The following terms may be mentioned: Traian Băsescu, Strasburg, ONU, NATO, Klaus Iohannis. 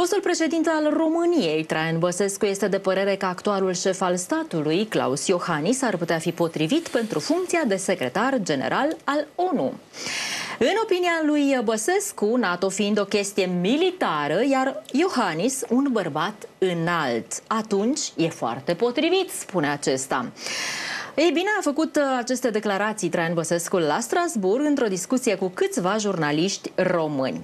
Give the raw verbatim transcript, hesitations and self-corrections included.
Fostul președinte al României, Traian Băsescu, este de părere că actualul șef al statului, Klaus Iohannis, ar putea fi potrivit pentru funcția de secretar general al O N U. În opinia lui Băsescu, NATO fiind o chestie militară, iar Iohannis un bărbat înalt. Atunci e foarte potrivit, spune acesta. Ei bine, a făcut aceste declarații Traian Băsescu la Strasburg într-o discuție cu câțiva jurnaliști români.